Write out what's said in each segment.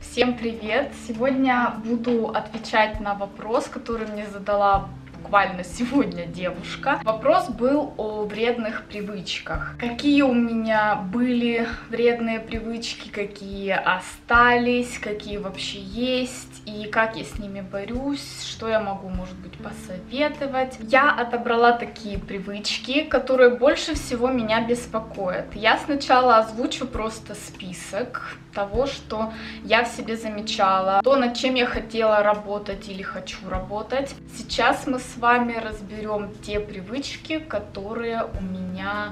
Всем привет! Сегодня буду отвечать на вопрос, который мне задала буквально сегодня девушка. Вопрос был о вредных привычках. Какие у меня были вредные привычки, какие остались, какие вообще есть, и как я с ними борюсь, что я могу, может быть, посоветовать. Я отобрала такие привычки, которые больше всего меня беспокоят. Я сначала озвучу просто список того, что я в себе замечала, то, над чем я хотела работать или хочу работать. Сейчас мы с вами разберем те привычки, которые у меня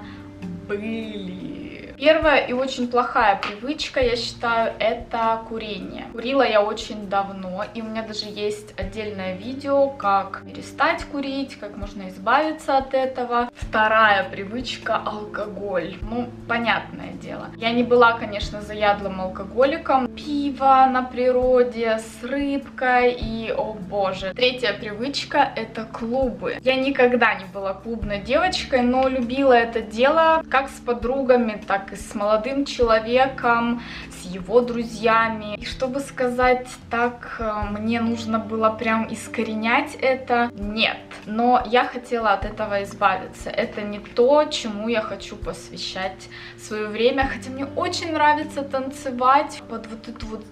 были. Первая и очень плохая привычка, я считаю, это курение. Курила я очень давно, и у меня даже есть отдельное видео, как перестать курить, как можно избавиться от этого. Вторая привычка – алкоголь. Ну, понятное дело. Я не была, конечно, заядлым алкоголиком. Пиво на природе с рыбкой и, о боже. Третья привычка – это клубы. Я никогда не была клубной девочкой, но любила это дело как с подругами, так и с молодым человеком, с его друзьями. И чтобы сказать так, мне нужно было прям искоренять это, нет. Но я хотела от этого избавиться. Это не то, чему я хочу посвящать свое время. Хотя мне очень нравится танцевать под вот эту вот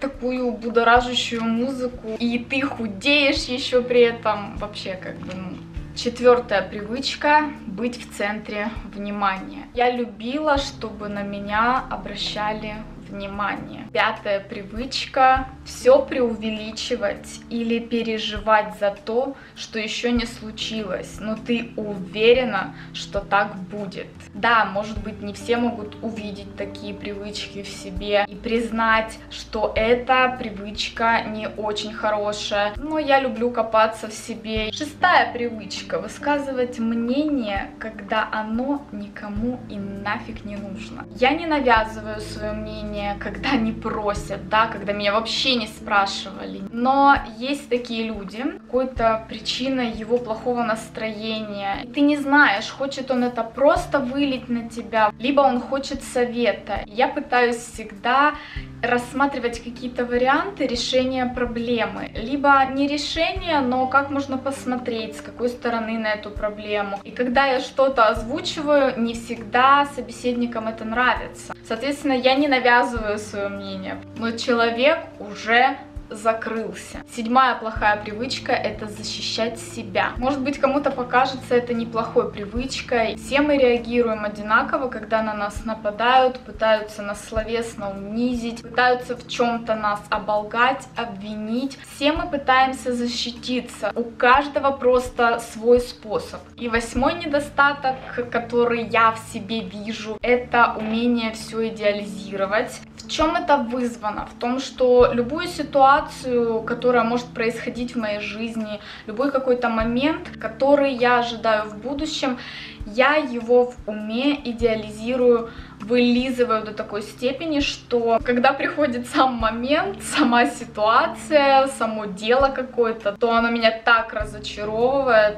такую будоражащую музыку. И ты худеешь еще при этом. Вообще как бы, ну... Четвертая привычка – быть в центре внимания. Я любила, чтобы на меня обращали внимание. Пятая привычка – все преувеличивать или переживать за то, что еще не случилось, но ты уверена, что так будет. Да, может быть, не все могут увидеть такие привычки в себе и признать, что эта привычка не очень хорошая, но я люблю копаться в себе. Шестая привычка – высказывать мнение, когда оно никому и нафиг не нужно. Я не навязываю свое мнение, когда не просят, да, когда меня вообще не спрашивали. Но есть такие люди, какой-то причиной его плохого настроения. И ты не знаешь, хочет он это просто вылить на тебя, либо он хочет совета. Я пытаюсь всегда рассматривать какие-то варианты решения проблемы. Либо не решение, но как можно посмотреть, с какой стороны на эту проблему. И когда я что-то озвучиваю, не всегда собеседникам это нравится. Соответственно, я не навязываю свое мнение, но человек уже закрылся. Седьмая плохая привычка – это защищать себя. Может быть, кому-то покажется это неплохой привычкой. Все мы реагируем одинаково, когда на нас нападают, пытаются нас словесно унизить, пытаются в чем-то нас оболгать, обвинить. Все мы пытаемся защититься. У каждого просто свой способ. И восьмой недостаток, который я в себе вижу – это умение все идеализировать. В чем это вызвано? В том, что любую ситуацию, которая может происходить в моей жизни, любой какой-то момент, который я ожидаю в будущем, я его в уме идеализирую, вылизываю до такой степени, что когда приходит сам момент, сама ситуация, само дело какое-то, то оно меня так разочаровывает,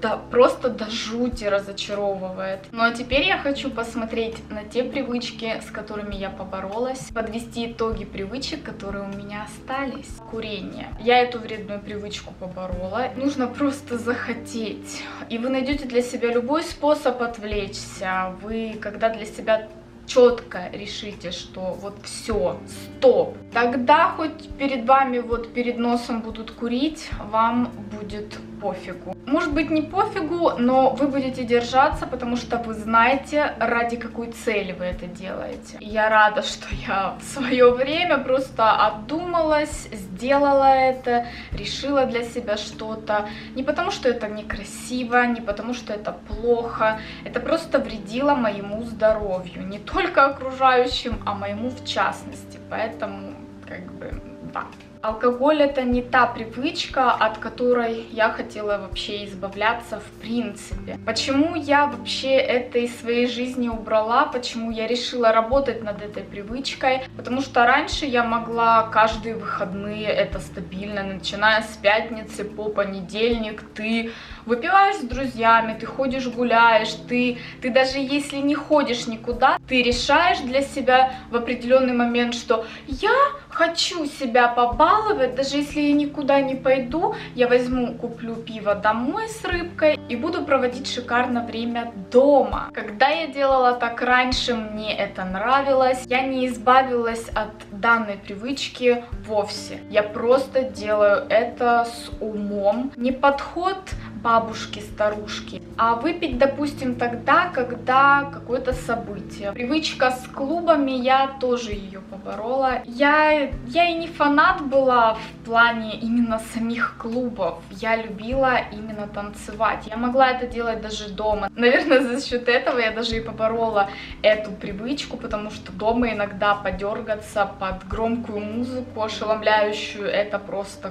да, просто до жути разочаровывает. Ну а теперь я хочу посмотреть на те привычки, с которыми я поборолась, подвести итоги привычек, которые у меня остались. Курение. Я эту вредную привычку поборола. Нужно просто захотеть. И вы найдете для себя любой способ отвлечься. Вы, когда для себя четко решите, что вот все, стоп, тогда хоть перед вами, вот перед носом будут курить, вам будет пофигу. Может быть, не пофигу, но вы будете держаться, потому что вы знаете, ради какой цели вы это делаете. И я рада, что я в свое время просто отдумалась, сделала это, решила для себя что-то. Не потому, что это некрасиво, не потому, что это плохо. Это просто вредило моему здоровью. Не только окружающим, а моему в частности. Поэтому, как бы, да. Алкоголь – это не та привычка, от которой я хотела вообще избавляться в принципе. Почему я вообще это из своей жизни убрала, почему я решила работать над этой привычкой? Потому что раньше я могла каждые выходные, это стабильно, начиная с пятницы по понедельник, ты выпиваешь с друзьями, ты ходишь гуляешь, ты даже если не ходишь никуда, ты решаешь для себя в определенный момент, что я хочу себя побаловать, даже если я никуда не пойду, я возьму, куплю пиво домой с рыбкой и буду проводить шикарно время дома. Когда я делала так раньше, мне это нравилось, я не избавилась от данной привычки вовсе. Я просто делаю это с умом. Не подход бабушки, старушки, а выпить, допустим, тогда, когда какое-то событие. Привычка с клубами, я тоже ее поборола. Я и не фанат была в плане именно самих клубов. Я любила именно танцевать. Я могла это делать даже дома. Наверное, за счет этого я даже и поборола эту привычку, потому что дома иногда подергаться под громкую музыку, ошеломляющую, это просто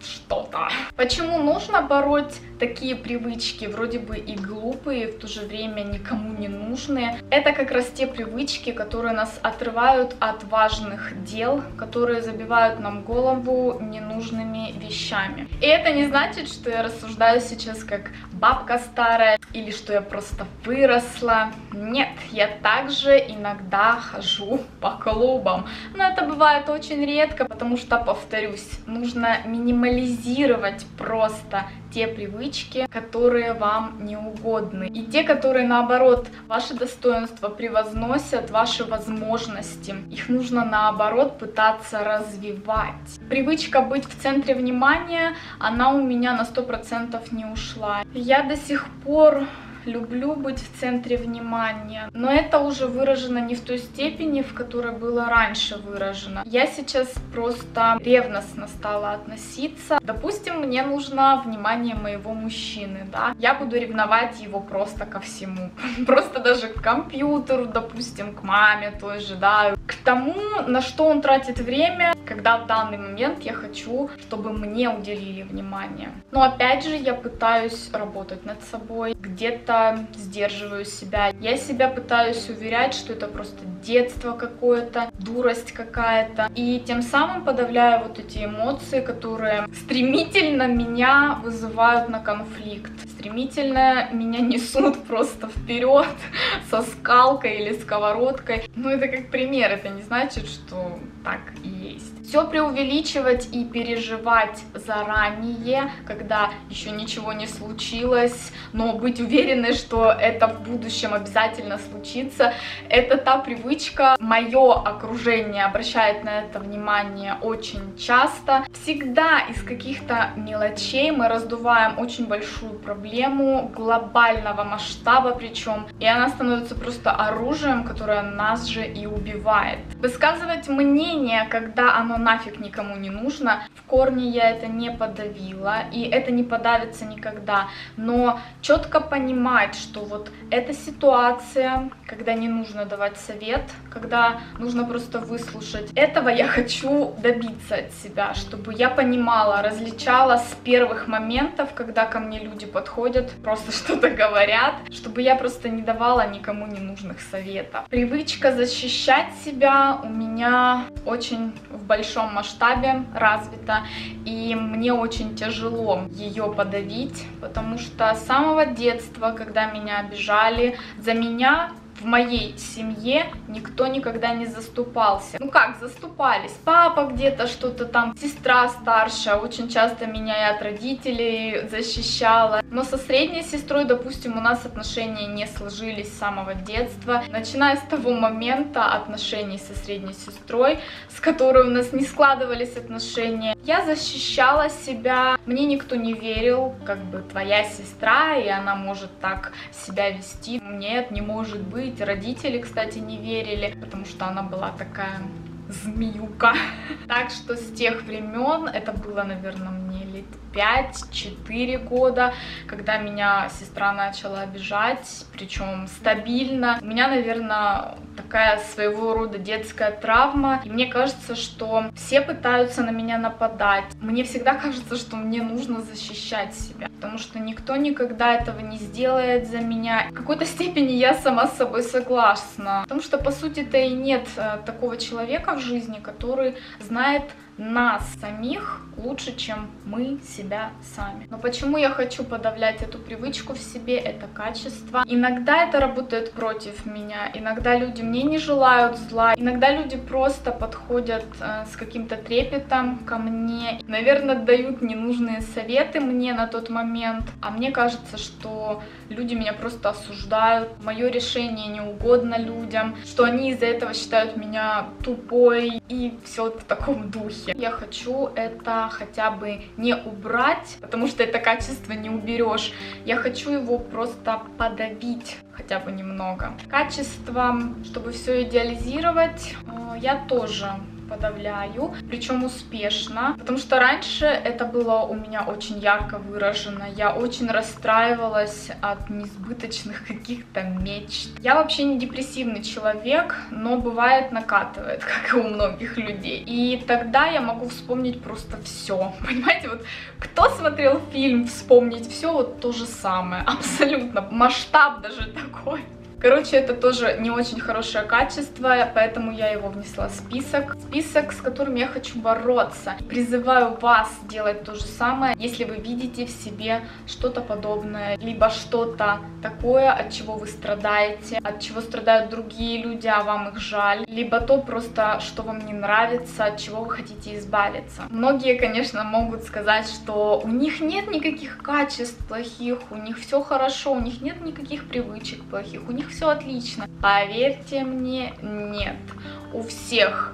что-то. Почему нужно бороть такие привычки, вроде бы и глупые, в то же время никому не нужные? Это как раз те привычки, которые нас отрывают от важных дел, которые забивают нам голову ненужными вещами. И это не значит, что я рассуждаю сейчас как бабка старая или что я просто выросла. Нет, я также иногда хожу по клубам. Но это бывает очень редко, потому что, повторюсь, нужно минимализировать просто те привычки, которые вам не угодны, и те, которые наоборот ваши достоинства превозносят, ваши возможности. Их нужно наоборот пытаться развивать. Привычка быть в центре внимания, она у меня на 100% не ушла. Я до сих пор люблю быть в центре внимания, но это уже выражено не в той степени, в которой было раньше выражено. Я сейчас просто ревностно стала относиться. Допустим, мне нужно внимание моего мужчины, да? Я буду ревновать его просто ко всему. Просто даже к компьютеру, допустим, к маме той же, да? К тому, на что он тратит время, когда в данный момент я хочу, чтобы мне уделили внимание. Но опять же, я пытаюсь работать над собой, где-то сдерживаю себя. Я себя пытаюсь уверять, что это просто детство какое-то, дурость какая-то. И тем самым подавляю вот эти эмоции, которые стремительно меня вызывают на конфликт. Стремительно меня несут просто вперед со скалкой или сковородкой. Ну это как пример, это не значит, что так и есть. Все преувеличивать и переживать заранее, когда еще ничего не случилось, но быть уверенной, что это в будущем обязательно случится, это та привычка. Мое окружение обращает на это внимание очень часто. Всегда из каких-то мелочей мы раздуваем очень большую проблему глобального масштаба причем, и она становится просто оружием, которое нас же и убивает. Высказывать мнение, когда оно нафиг никому не нужно. В корне я это не подавила, и это не подавится никогда. Но четко понимать, что вот эта ситуация, когда не нужно давать совет, когда нужно просто выслушать. Этого я хочу добиться от себя, чтобы я понимала, различала с первых моментов, когда ко мне люди подходят, просто что-то говорят, чтобы я просто не давала никому ненужных советов. Привычка защищать себя у меня очень в большом масштабе развита, и мне очень тяжело ее подавить, потому что с самого детства, когда меня обижали, за меня в моей семье никто никогда не заступался. Ну как, заступались? Папа где-то что-то там, сестра старшая, очень часто меня и от родителей защищала. Но со средней сестрой, допустим, у нас отношения не сложились с самого детства. Начиная с того момента отношений со средней сестрой, с которой у нас не складывались отношения, я защищала себя. Мне никто не верил, как бы твоя сестра, и она может так себя вести. Нет, не может быть. Родители, кстати, не верили, потому что она была такая змеюка. Так что с тех времен, это было, наверное, мне лет 5-4 года, когда меня сестра начала обижать, причем стабильно. У меня, наверное, такая своего рода детская травма, и мне кажется, что все пытаются на меня нападать. Мне всегда кажется, что мне нужно защищать себя, потому что никто никогда этого не сделает за меня. В какой-то степени я сама с собой согласна, потому что, по сути-то, и нет такого человека в жизни, который знает нас самих лучше, чем мы себя сами. Но почему я хочу подавлять эту привычку в себе, это качество? Иногда это работает против меня, иногда люди мне не желают зла, иногда люди просто подходят с каким-то трепетом ко мне, наверное, дают ненужные советы мне на тот момент, а мне кажется, что люди меня просто осуждают, мое решение не угодно людям, что они из-за этого считают меня тупой и все в таком духе. Я хочу это хотя бы не убрать, потому что это качество не уберешь. Я хочу его просто подавить хотя бы немного. Качеством, чтобы все идеализировать, я тоже подавляю, причем успешно, потому что раньше это было у меня очень ярко выражено, я очень расстраивалась от несбыточных каких-то мечт. Я вообще не депрессивный человек, но бывает накатывает, как и у многих людей, и тогда я могу вспомнить просто все, понимаете, вот кто смотрел фильм «Вспомнить все», вот то же самое, абсолютно, масштаб даже такой. Короче, это тоже не очень хорошее качество, поэтому я его внесла в список. Список, с которым я хочу бороться. Призываю вас делать то же самое, если вы видите в себе что-то подобное, либо что-то такое, от чего вы страдаете, от чего страдают другие люди, а вам их жаль, либо то просто, что вам не нравится, от чего вы хотите избавиться. Многие, конечно, могут сказать, что у них нет никаких качеств плохих, у них все хорошо, у них нет никаких привычек плохих, у них все отлично. Поверьте мне, нет. У всех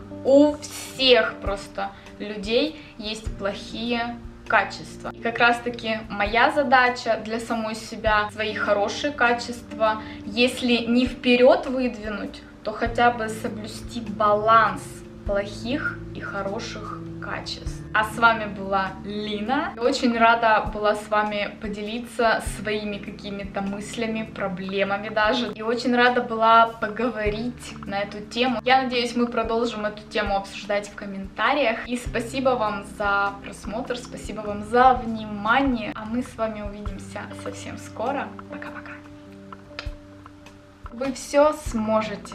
просто людей есть плохие качества. И как раз таки моя задача для самой себя свои хорошие качества, если не вперед выдвинуть, то хотя бы соблюсти баланс плохих и хороших качеств. А с вами была Лина. Я очень рада была с вами поделиться своими какими-то мыслями, проблемами даже. И очень рада была поговорить на эту тему. Я надеюсь, мы продолжим эту тему обсуждать в комментариях. И спасибо вам за просмотр, спасибо вам за внимание. А мы с вами увидимся совсем скоро. Пока-пока. Вы все сможете.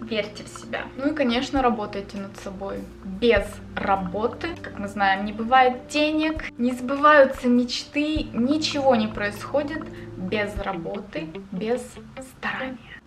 Верьте в себя. Ну и, конечно, работайте над собой. Без работы, как мы знаем, не бывает денег, не сбываются мечты, ничего не происходит без работы, без старания.